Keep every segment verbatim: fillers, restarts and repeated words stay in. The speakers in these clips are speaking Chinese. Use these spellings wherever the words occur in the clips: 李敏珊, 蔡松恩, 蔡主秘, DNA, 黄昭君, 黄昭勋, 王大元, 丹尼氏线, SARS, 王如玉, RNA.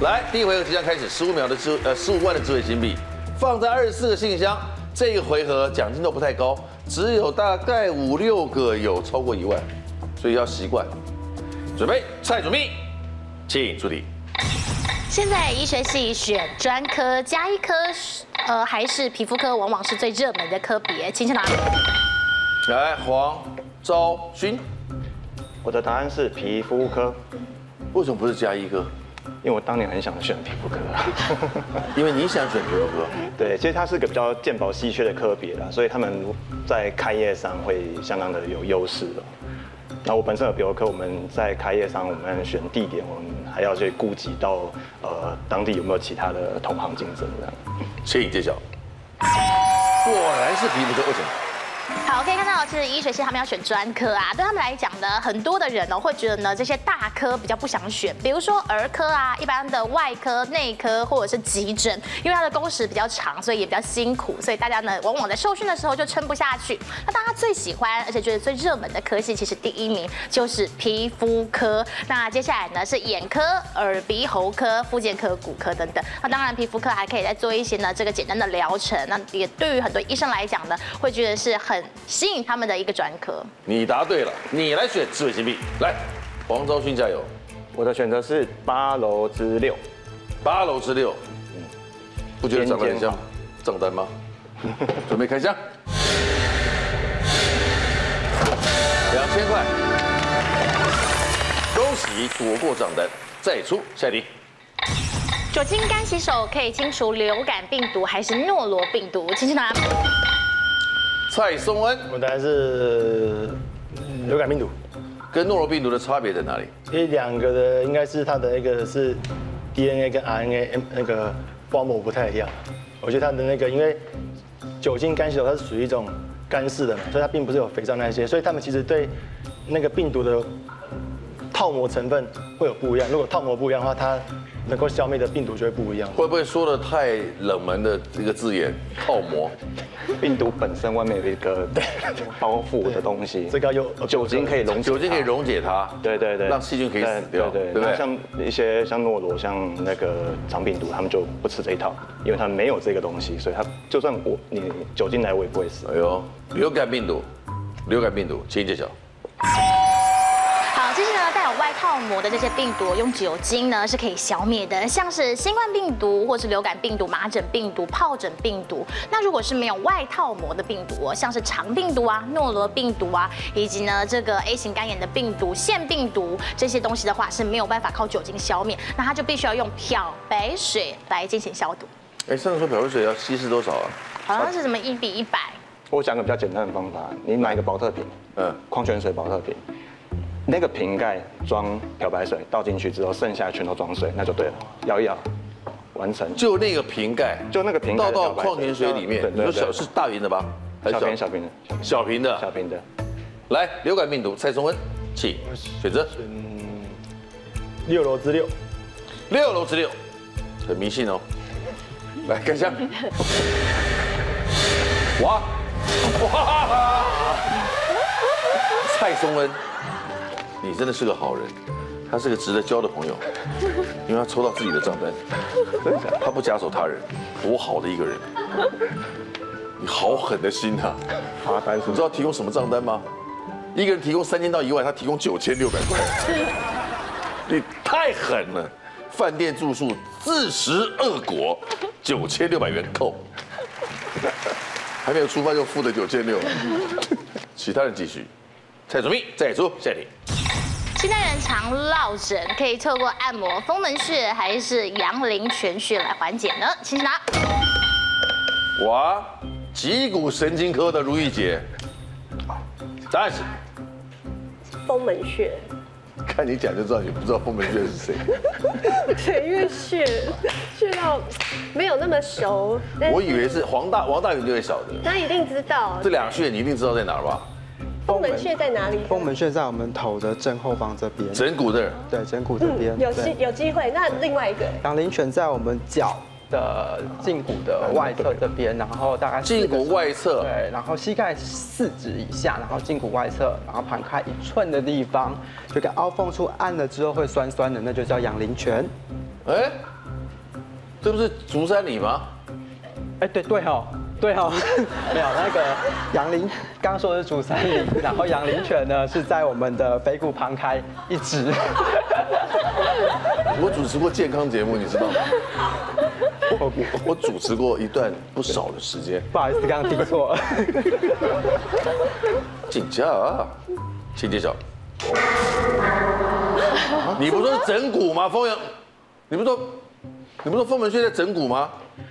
来，第一回合即将开始，十五秒的智呃十五万的智慧金币放在二十四个信箱。这一回合奖金都不太高，只有大概五六个有超过一万，所以要习惯。准备，蔡主秘，请助理。现在医学系选专科加一科，呃，还是皮肤科，往往是最热门的科别，请去哪里？来，黄昭勋。 我的答案是皮肤科，为什么不是加医科？因为我当年很想选皮肤科，因为你想选皮肤科。对，其实它是个比较健保稀缺的科别啦，所以他们在开业上会相当的有优势的。那我本身有皮肤科，我们在开业上我们选地点，我们还要去顾及到呃当地有没有其他的同行竞争这样。请揭晓。果然是皮肤科，为什么？ 好，可以看到，其实医学系他们要选专科啊，对他们来讲呢，很多的人哦会觉得呢，这些大科比较不想选，比如说儿科啊，一般的外科、内科或者是急诊，因为它的工时比较长，所以也比较辛苦，所以大家呢往往在受训的时候就撑不下去。那大家最喜欢而且觉得最热门的科系，其实第一名就是皮肤科。那接下来呢是眼科、耳鼻喉科、复健科、骨科等等。那当然，皮肤科还可以再做一些呢这个简单的疗程。那也对于很多医生来讲呢，会觉得是很 吸引他们的一个专科。你答对了，你来选智慧金币。来，黄昭勋加油！我的选择是八楼之六。八楼之六，嗯，不觉得长得很像账单吗？准备开箱，两千块，恭喜躲过账单，再出下一题。 酒精干洗手可以清除流感病毒还是诺罗病毒？请去拿。 蔡松恩，我答案是流感病毒，跟诺罗病毒的差别在哪里？这两个的应该是它的那个是 D N A 跟 R N A 那个包膜不太一样。我觉得它的那个，因为酒精干洗手它是属于一种干式的嘛，所以它并不是有肥皂那些，所以它们其实对那个病毒的套膜成分会有不一样。如果套膜不一样的话，它 能够消灭的病毒就会不一样。会不会说的太冷门的一个字眼？套膜，病毒本身外面有一个包覆的东西，这个有酒精可以溶，酒精可以溶解它，对对对，让细菌可以死掉，对对对。像一些像诺罗、像那个肠病毒，他们就不吃这一套，因为他们没有这个东西，所以它就算我你酒精来，我也不会死。哎呦，流感病毒，流感病毒，请揭晓。 外套膜的这些病毒，用酒精呢是可以消灭的，像是新冠病毒或是流感病毒、麻疹病毒、疱疹病毒。那如果是没有外套膜的病毒，像是肠病毒啊、诺罗病毒啊，以及呢这个 A 型肝炎的病毒、腺病毒这些东西的话，是没有办法靠酒精消灭，那它就必须要用漂白水来进行消毒。哎，上次说漂白水要稀释多少啊？好像是什么一比一百。我讲个比较简单的方法，你买一个保特瓶，嗯，矿泉水保特瓶。 那个瓶盖装漂白水，倒进去之后，剩下全都装水，那就对了。摇一摇，完成。就那个瓶盖，就那个瓶盖倒到矿泉水里面。你说小是大瓶的吧？小瓶小瓶的，小瓶的，小瓶的。来，流感病毒，蔡松恩，请选择。嗯，六楼之六，六楼之六，很迷信哦。来开箱。哇！哇！蔡松恩。 你真的是个好人，他是个值得交的朋友，因为他抽到自己的账单，他不假手他人，多好的一个人！你好狠的心啊！罚单，你知道提供什么账单吗？一个人提供三千到一万，他提供九千六百块，你太狠了！饭店住宿自食恶果，九千六百元扣，还没有出发就付了九千六，其他人继续。蔡主秘，再出下一题。 现代人常落枕，可以透过按摩风门穴还是阳陵泉穴来缓解呢？请拿。哇，脊骨神经科的如意姐，答案是风门穴。看你讲就知道你不知道风门穴是谁。对，因为穴穴道没有那么熟。我以为是黄大王大宇就会晓得。那一定知道。这两个穴你一定知道在哪儿吧？ 风门穴在哪里？风门穴在我们头的正后方这边，枕骨这儿。对，枕骨这边。嗯、有机有机会。那另外一个阳陵泉在我们脚的胫骨的外侧这边，然后大概胫骨外侧。对，然后膝盖四指以下，然后胫骨外侧，然后盘开一寸的地方，就给凹缝处按了之后会酸酸的，那就叫阳陵泉。哎，这不是竹山里吗？哎，对对哦，对哦，没有那个杨林，刚刚说的是竹山里，然后杨林泉呢是在我们的肥谷旁开一直。我主持过健康节目，你知道吗？我我主持过一段不少的时间。不好意思，刚刚听错了。请假啊，请揭晓。 你不说是整蛊吗？风阳，你不说，你不说风门穴在整蛊吗？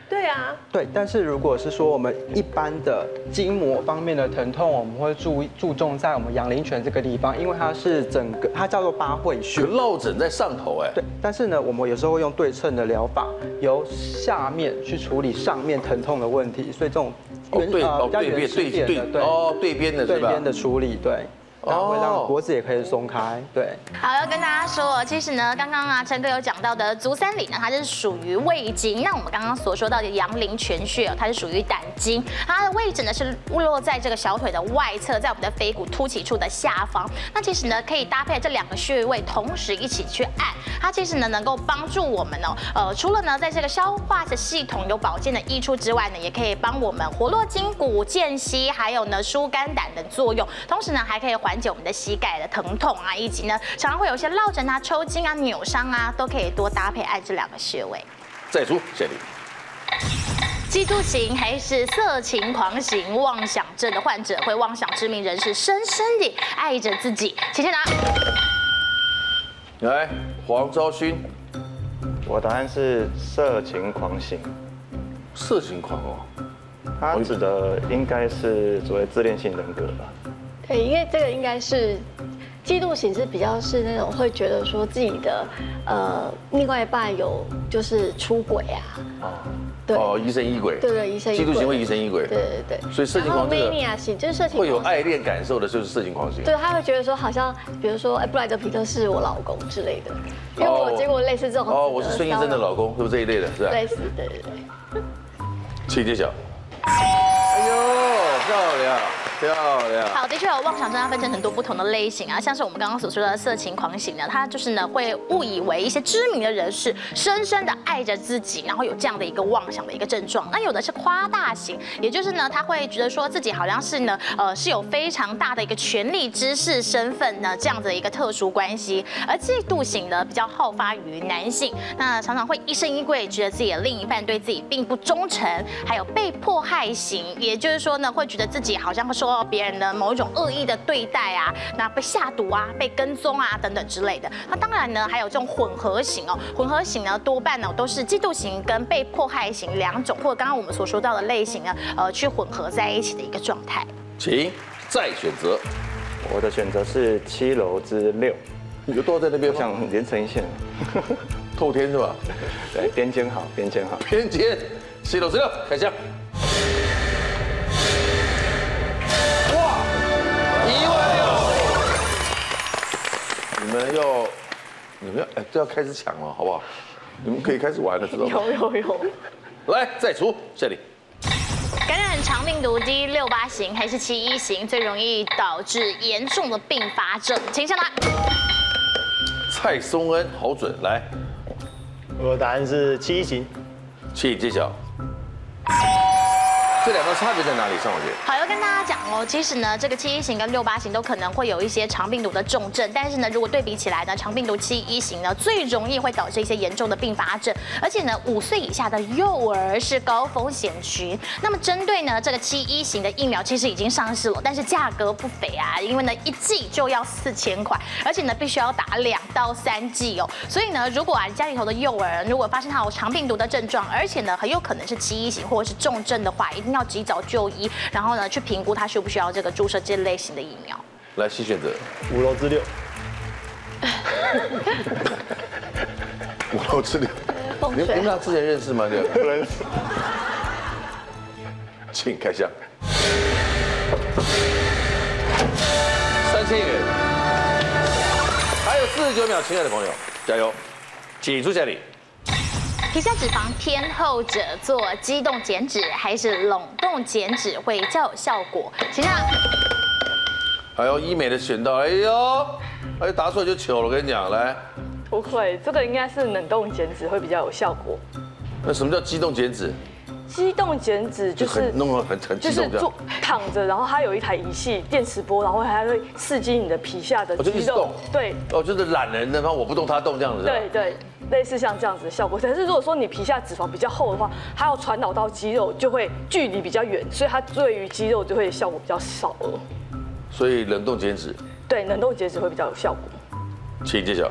对啊，对。但是如果是说我们一般的筋膜方面的疼痛，我们会注注重在我们阳陵泉这个地方，因为它是整个它叫做八会穴。落枕在上头哎。对，但是呢，我们有时候会用对称的疗法，由下面去处理上面疼痛的问题，所以这种对哦对边对对哦对边的对边的处理对。 然后会让脖子也可以松开，对。好，要跟大家说，其实呢，刚刚啊，陈哥有讲到的足三里呢，它是属于胃经。那我们刚刚所说到的阳陵泉穴，它是属于胆经，它的位置呢是落在这个小腿的外侧，在我们的腓骨突起处的下方。那其实呢，可以搭配这两个穴位同时一起去按，它其实呢能够帮助我们哦，呃，除了呢在这个消化的系统有保健的益处之外呢，也可以帮我们活络筋骨、健膝，还有呢疏肝胆的作用。同时呢，还可以缓 解我们的膝盖的疼痛啊，以及呢，常常会有一些落枕啊、抽筋啊、扭伤啊，都可以多搭配按这两个穴位。再出，谢谢你。 嫉妒型还是色情狂型妄想症的患者，会妄想知名人士深深地爱着自己。请先拿。来，黄昭勋，我答案是色情狂型。色情狂哦，他指的应该是所谓自恋型人格吧。 对，因为这个应该是嫉妒型，是比较是那种会觉得说自己的呃另外一半有就是出轨啊，对，哦疑神疑鬼，对对疑神疑鬼，嫉妒型会疑神疑鬼，对对对，所以色情狂这个 mania 型就是色情会有爱恋感受的，就是色情狂型，对，他会觉得说好像比如说哎布莱德皮特是我老公之类的，因为我结果类似这种哦我是孙艺珍的老公，是不是这一类的，是吧？类似对对对，请揭晓。哎呦，漂亮。 漂亮。好，的确有妄想症，它分成很多不同的类型啊，像是我们刚刚所说的色情狂型呢，它就是呢会误以为一些知名的人士深深的爱着自己，然后有这样的一个妄想的一个症状。那有的是夸大型，也就是呢他会觉得说自己好像是呢呃是有非常大的一个权力、知识、身份呢这样的一个特殊关系。而嫉妒型呢比较好发于男性，那常常会疑神疑鬼，觉得自己的另一半对自己并不忠诚。还有被迫害型，也就是说呢会觉得自己好像会受 说别人的某一种恶意的对待啊，那被下毒啊、被跟踪啊等等之类的。那当然呢，还有这种混合型哦，混合型呢多半呢都是嫉妒型跟被迫害型两种，或者刚刚我们所说到的类型呢，呃，去混合在一起的一个状态。请再选择，我的选择是七楼之六，你就坐在那边，我想连成一线，透天是吧？对，边间好，边间好，边间七楼之六，开箱。 你们要，你们要，哎，这要开始抢了，好不好？你们可以开始玩了，知道吗？有有有，来，再出，这里。 感染肠病毒 D 六八型还是七一型，最容易导致严重的并发症。请上来。蔡松恩，好准，来。我的答案是七一型。请揭晓。 这两个差别在哪里？上我觉得好，要跟大家讲哦，其实呢，这个七一型跟六八型都可能会有一些肠病毒的重症，但是呢，如果对比起来呢，肠病毒七一型呢最容易会导致一些严重的并发症，而且呢，五岁以下的幼儿是高风险群。那么针对呢这个七一型的疫苗，其实已经上市了，但是价格不菲啊，因为呢一剂就要四千块，而且呢必须要打两到三剂哦。所以呢，如果啊家里头的幼儿如果发现他有肠病毒的症状，而且呢很有可能是七一型或者是重症的话，一定要 要及早就医，然后呢，去评估他需不需要这个注射这类型的疫苗。来，请选择五楼之六，五楼之六，你们你们俩之前认识吗？不认识。请开箱，三千元，还有四十九秒，亲爱的朋友，加油，请出下礼。 皮下脂肪偏厚者做肌动减脂还是冷冻减脂会较有效果？请上。哎呦，医美的选到，哎呦，哎答错就糗了，我跟你讲，来，不会，这个应该是冷冻减脂会比较有效果。那什么叫机动减脂？机动减脂就是弄得很很就是坐躺着，然后它有一台仪器电磁波，然后它会刺激你的皮下的肌肉。对，哦，就是懒人的，然后我不动它动这样子。对对，类似像这样子的效果。但是如果说你皮下脂肪比较厚的话，它要传导到肌肉就会距离比较远，所以它对于肌肉就会效果比较少了。所以冷冻减脂。对，冷冻减脂会比较有效果。请揭晓。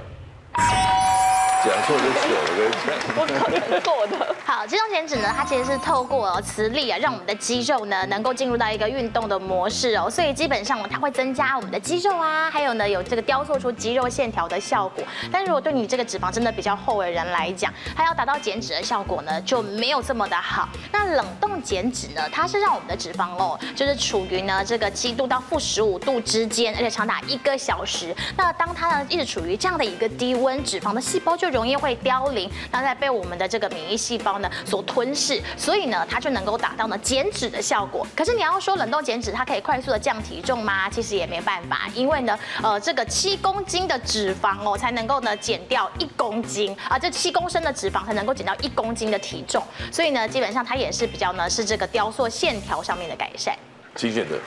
讲错就糗了，我跟你讲。我考虑不错的。好，机动减脂呢，它其实是透过磁力啊，让我们的肌肉呢能够进入到一个运动的模式哦，所以基本上它会增加我们的肌肉啊，还有呢有这个雕塑出肌肉线条的效果。但如果对你这个脂肪真的比较厚的人来讲，它要达到减脂的效果呢，就没有这么的好。那冷冻减脂呢，它是让我们的脂肪哦，就是处于呢这个七度到负十五度之间，而且长达一个小时。那当它呢一直处于这样的一个低温，脂肪的细胞就 容易会凋零，那再被我们的这个免疫细胞呢所吞噬，所以呢它就能够达到呢减脂的效果。可是你要说冷冻减脂它可以快速的降体重吗？其实也没办法，因为呢呃这个七公斤的脂肪哦才能够呢减掉一公斤啊，这七公升的脂肪才能够减掉一公斤的体重，所以呢基本上它也是比较呢是这个雕塑线条上面的改善。 请选择。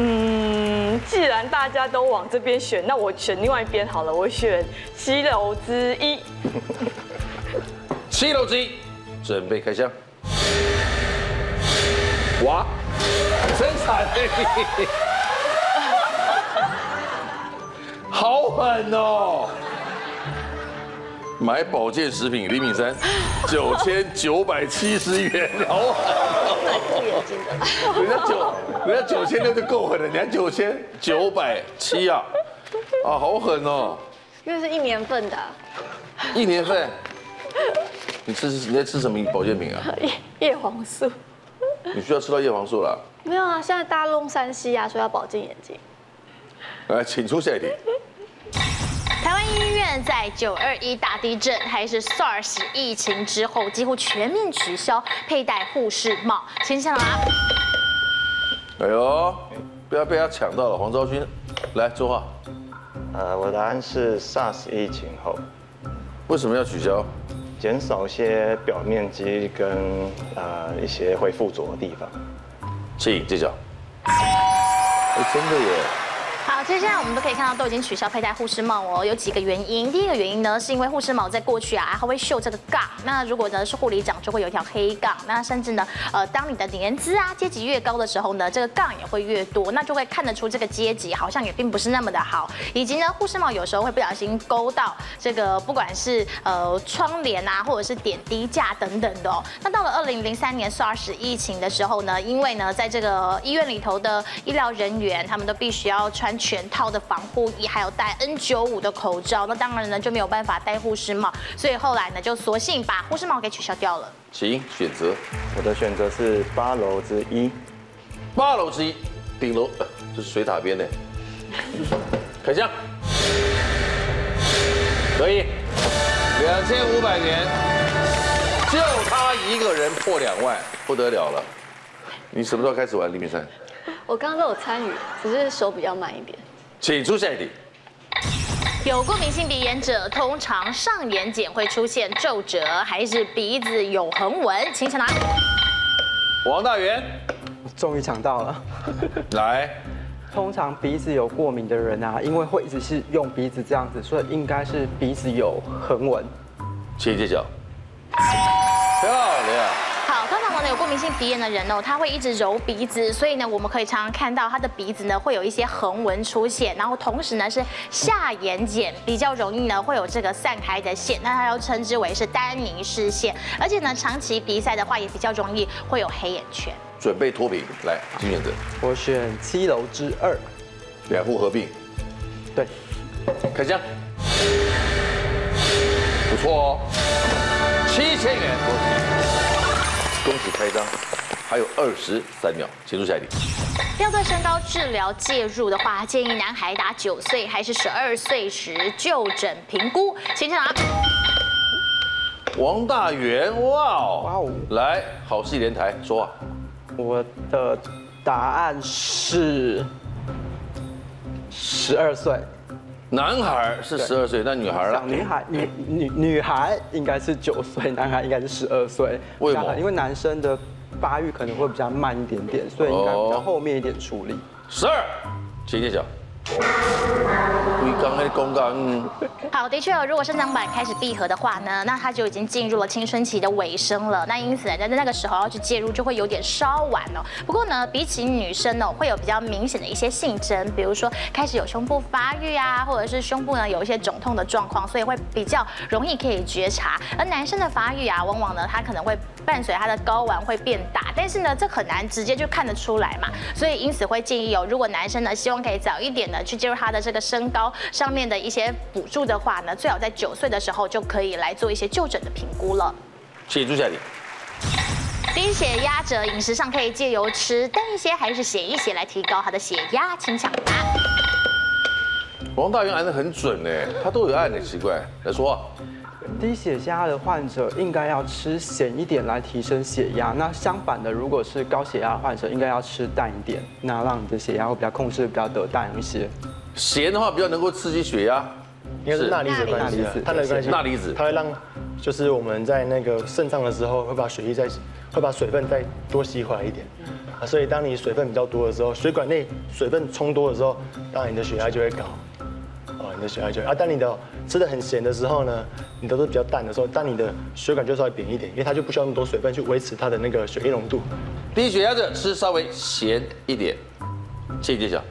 嗯，既然大家都往这边选，那我选另外一边好了。我选七楼之一。七楼之一，准备开箱。哇，真惨！好狠哦！买保健食品，李敏珊，九千九百七十元，好狠！人家九。 人家九千六就够狠了，人家九千九百七啊，啊，好狠哦！因为是一年份的、啊。一年份？你吃你在吃什么保健品啊？叶叶黄素。你需要吃到叶黄素啦？没有啊，现在大家用三 C 啊，说要保健眼睛。来，请出下一题。 台湾医院在九二一大地震还是 SARS 疫情之后，几乎全面取消佩戴护士帽。请上啊！ 哎呦，不要被他抢到了！黄昭君，来作画。呃，我的答案是 SARS 疫情后。为什么要取消？减少一些表面积跟呃一些会附着的地方。请揭晓。哎，真的耶。 好，接下来我们都可以看到，都已经取消佩戴护士帽哦。有几个原因，第一个原因呢，是因为护士帽在过去啊，它会绣这个杠。那如果呢是护理长，就会有一条黑杠。那甚至呢，呃，当你的年资啊、阶级越高的时候呢，这个杠也会越多，那就会看得出这个阶级好像也并不是那么的好。以及呢，护士帽有时候会不小心勾到这个，不管是呃窗帘啊，或者是点滴架等等的哦。那到了二零零三年 SARS 疫情的时候呢，因为呢，在这个医院里头的医疗人员，他们都必须要穿 全套的防护衣，还有戴 N 九十五 的口罩，那当然呢就没有办法戴护士帽，所以后来呢就索性把护士帽给取消掉了。请选择，我的选择是八楼之一，八楼之一，顶楼就是水塔边的。开箱，可以，两千五百元，就他一个人破两万，不得了了。你什么时候开始玩李敏珊？ 我刚刚都有参与，只是手比较慢一点。请出下一题。有过敏性鼻炎者，通常上眼睑会出现皱褶，还是鼻子有横纹？请抢答。王大元，终于抢到了。来，通常鼻子有过敏的人啊，因为会一直是用鼻子这样子，所以应该是鼻子有横纹。请揭晓。漂亮。 通常呢有过敏性鼻炎的人哦，他会一直揉鼻子，所以呢我们可以常常看到他的鼻子呢会有一些横纹出现，然后同时呢是下眼睑比较容易呢会有这个散开的线，那它又称之为是丹尼氏线，而且呢长期鼻塞的话也比较容易会有黑眼圈。准备脱贫，来，金选择，我选七楼之二，两户合并，对，开箱，不错哦，七千元。 恭喜开张，还有二十三秒，结束下一题。要对身高治疗介入的话，建议男孩打九岁还是十二岁时就诊评估。请上啊！王大元，哇哦，哇哦，来，好戏连台，说话。我的答案是十二岁。男孩是十二岁，那女孩呢？小女孩，女女女孩应该是九岁，男孩应该是十二岁。为什么？因为男生的发育可能会比较慢一点点，所以应该比较后面一点处理。十二，请揭晓。 好，的确，如果生长板开始闭合的话呢，那它就已经进入了青春期的尾声了。那因此呢，在那个时候要去介入就会有点稍晚哦。不过呢，比起女生哦，会有比较明显的一些性征，比如说开始有胸部发育啊，或者是胸部呢有一些肿痛的状况，所以会比较容易可以觉察。而男生的发育啊，往往呢，它可能会伴随他的睾丸会变大，但是呢，这很难直接就看得出来嘛。所以因此会建议哦，如果男生呢希望可以早一点的去介入他的这个身高上面的一些补助的话呢，最好在九岁的时候就可以来做一些就诊的评估了。谢谢朱小姐。低血压者饮食上可以借由吃淡一些还是血一些来提高他的血压，请抢答。王大元按得很准哎，他都有按的，奇怪。来说、啊。 低血压的患者应该要吃咸一点来提升血压，那相反的，如果是高血压患者，应该要吃淡一点，那让你的血压会比较控制比较得当一些。咸的话比较能够刺激血压，应该是钠离子关系，钠离子，钠离子，它会让就是我们在那个肾脏的时候会把血液再会把水分再多吸回来一点，啊，所以当你水分比较多的时候，血管内水分冲多的时候，当然你的血压就会高。 哦，你的血压就啊，当你的吃的很咸的时候呢，你都是比较淡的时候，当你的血管就稍微扁一点，因为它就不需要那么多水分去维持它的那个血液浓度。低血压者吃稍微咸一点，谢谢小。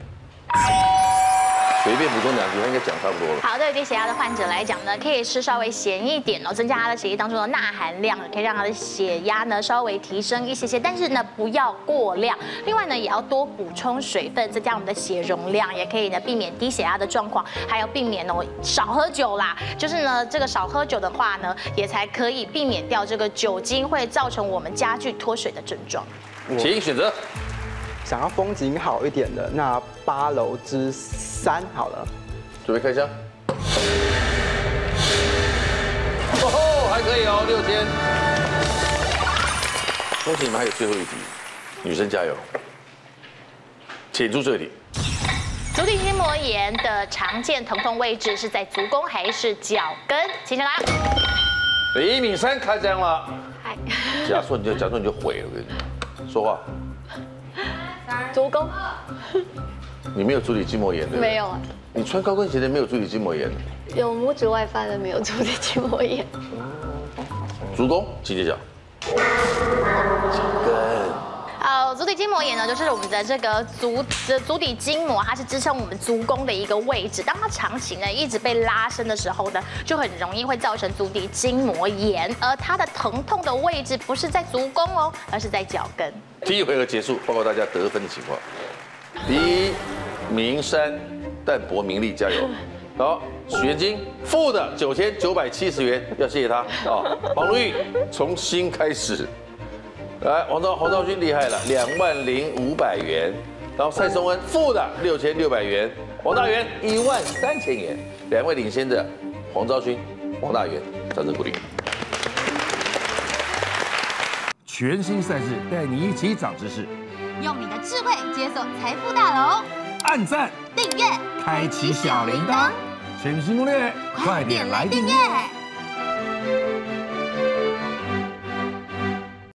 随便补充两句，应该讲差不多了。好，对于低血压的患者来讲呢，可以吃稍微咸一点哦，增加他的血液当中的钠含量，可以让他的血压呢稍微提升一些些，但是呢不要过量。另外呢，也要多补充水分，增加我们的血容量，也可以呢避免低血压的状况，还有避免哦少喝酒啦。就是呢这个少喝酒的话呢，也才可以避免掉这个酒精会造成我们加剧脱水的症状。请选择。 想要风景好一点的，那八楼之三好了。准备开箱。哦吼，还可以哦，六千。恭喜你们还有最后一题，女生加油，请出这里。 足底筋膜炎的常见疼痛位置是在足弓还是脚跟？请抢答。李敏珊开箱了。嗨假说你就假说你就毁了，我跟你讲，说话。 足弓，你没有足底筋膜炎对不对？没有啊。你穿高跟鞋的没有足底筋膜炎。有拇指外翻的没有足底筋膜炎。足弓，请揭晓。脚跟。 呃，足底筋膜炎呢，就是我们的这个足的足底筋膜，它是支撑我们足弓的一个位置。当它长期呢一直被拉伸的时候呢，就很容易会造成足底筋膜炎。而它的疼痛的位置不是在足弓哦，而是在脚跟。第一回合结束，报告大家得分的情况。第一，明山，淡泊名利，加油！好，许元金负的九千九百七十元，要谢谢他哦。王如玉，从新开始。 来，黄昭黄昭君厉害了，两万零五百元。然后蔡松恩负的六千六百元，王大元一万三千元。两位领先的黄昭君、王大元，掌声鼓励。全新赛事带你一起长知识，用你的智慧解锁财富大楼。按赞、订阅、开启小铃铛，全新攻略，快点来订阅。